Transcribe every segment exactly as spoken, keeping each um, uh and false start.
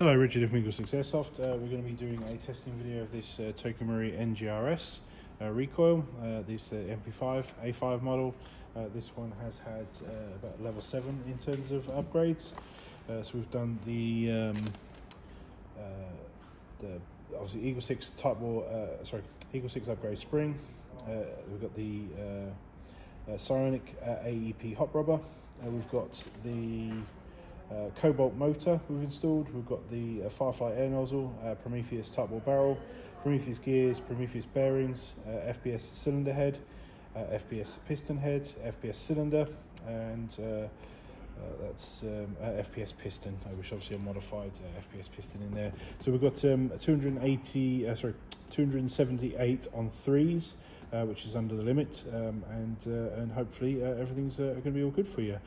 Hello, Richard of Eagle Six Airsoft. Uh, we're going to be doing a testing video of this uh, Tokyo Marui N G R S uh, recoil. Uh, this uh, M P five A five model. Uh, this one has had uh, about level seven in terms of upgrades. Uh, so we've done the um, uh, the obviously Eagle Six Type War. Uh, sorry, Eagle Six Upgrade Spring. Uh, we've got the uh, uh, Psionic uh, A E P hot rubber. Uh, we've got the Uh, Cobalt motor we've installed. We've got the uh, Firefly air nozzle, uh, Prometheus type ball barrel, Prometheus gears, Prometheus bearings, uh, F P S cylinder head, uh, F P S piston head, F P S cylinder, and uh, uh, that's um, uh, F P S piston, which obviously a modified uh, F P S piston in there. So we've got um, two hundred eighty, uh, sorry, two hundred seventy-eight on threes, uh, which is under the limit, um, and uh, and hopefully uh, everything's uh, going to be all good for you.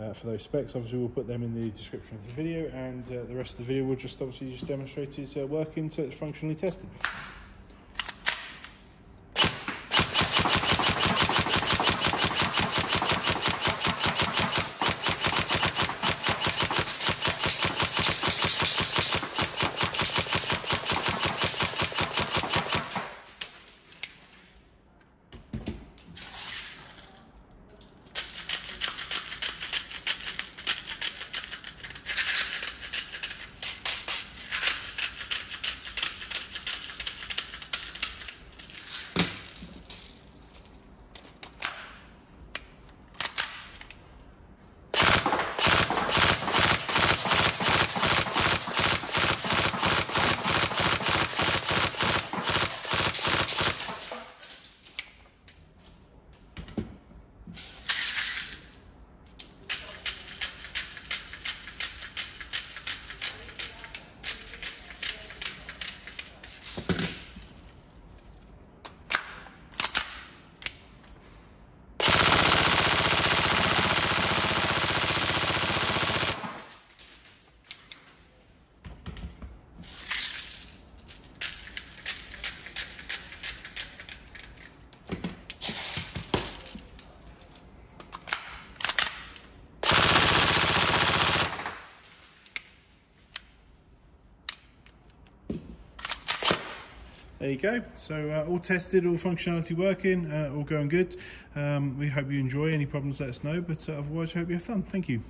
Uh, for those specs, obviously we'll put them in the description of the video, and uh, the rest of the video will just obviously just demonstrate it's uh, working, so it's functionally tested. There you go. So uh, all tested, all functionality working, uh, all going good. Um, we hope you enjoy. Any problems, let us know. But uh, otherwise, hope you have fun. Thank you.